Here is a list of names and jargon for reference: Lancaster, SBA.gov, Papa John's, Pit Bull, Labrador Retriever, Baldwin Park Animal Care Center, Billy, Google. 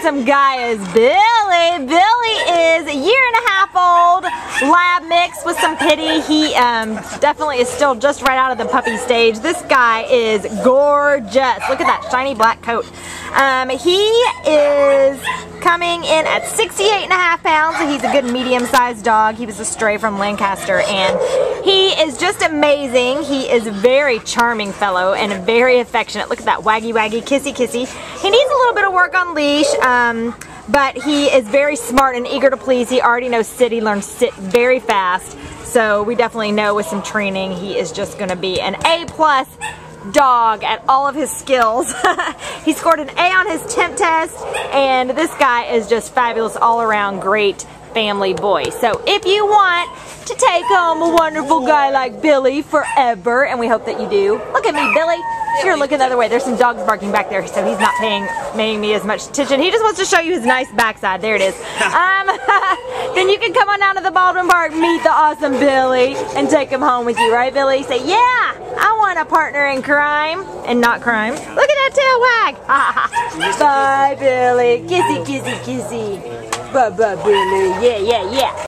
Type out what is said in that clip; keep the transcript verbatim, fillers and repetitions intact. handsome guy is Billy. Billy is a year and a half old, lab mix with some pitty. He um, definitely is still just right out of the puppy stage. This guy is gorgeous. Look at that shiny black coat. Um, he is coming in at sixty-eight and a half pounds. He's a good medium-sized dog. He was a stray from Lancaster, and he is just amazing. He is a very charming fellow and very affectionate. Look at that waggy, waggy, kissy, kissy. He needs a little bit of work on leash, um, but he is very smart and eager to please. He already knows sit. He learns sit very fast, so we definitely know with some training he is just going to be an A plus dog at all of his skills. He scored an A on his temp test, and this guy is just fabulous all around, great family boy. So if you want to take home a wonderful guy like Billy forever, and we hope that you do. Look at me, Billy. You're looking the other way. There's some dogs barking back there, so he's not paying, paying me as much attention. He just wants to show you his nice backside. There it is. Um, then you can come on down to the Baldwin Park, meet the awesome Billy, and take him home with you, right, Billy? Say, yeah, I want a partner in crime, and not crime. Look at that tail wag. Bye, Billy. Kissy, kissy, kissy. Bye, bye, Billy. Yeah, yeah, yeah.